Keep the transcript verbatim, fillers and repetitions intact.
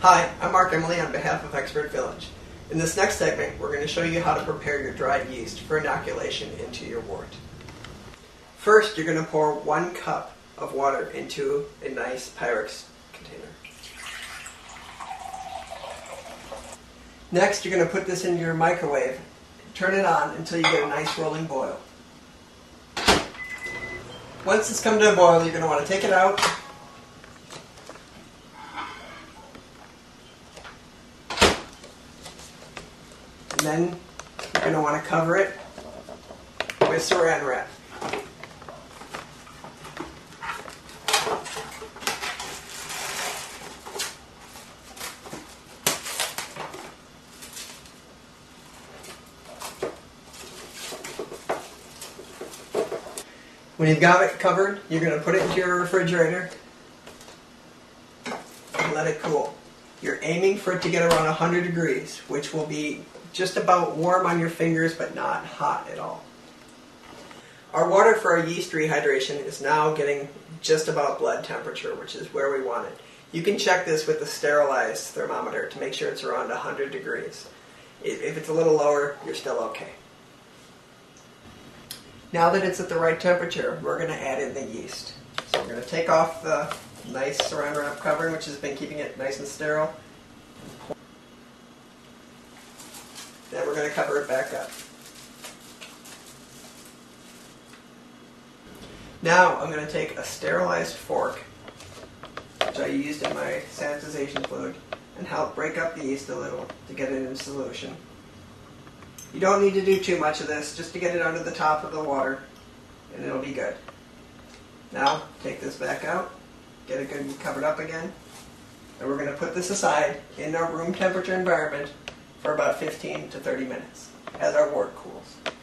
Hi, I'm Mark Emily on behalf of Expert Village. In this next segment, we're going to show you how to prepare your dried yeast for inoculation into your wort. First, you're going to pour one cup of water into a nice Pyrex container. Next, you're going to put this in your microwave. Turn it on until you get a nice rolling boil. Once it's come to a boil, you're going to want to take it out. And then you're going to want to cover it with Saran wrap. When you've got it covered, you're going to put it into your refrigerator and let it cool. You're aiming for it to get around one hundred degrees, which will be just about warm on your fingers, but not hot at all. Our water for our yeast rehydration is now getting just about blood temperature, which is where we want it. You can check this with a sterilized thermometer to make sure it's around one hundred degrees. If it's a little lower, you're still okay. Now that it's at the right temperature, we're going to add in the yeast. So we're going to take off the nice Saran wrap covering, which has been keeping it nice and sterile. Then we're going to cover it back up. Now I'm going to take a sterilized fork, which I used in my sanitization fluid, and help break up the yeast a little to get it in solution. You don't need to do too much of this, just to get it under the top of the water, and it'll be good. Now, take this back out, get it good and covered up again, and we're going to put this aside in our room temperature environment for about fifteen to thirty minutes as our wort cools.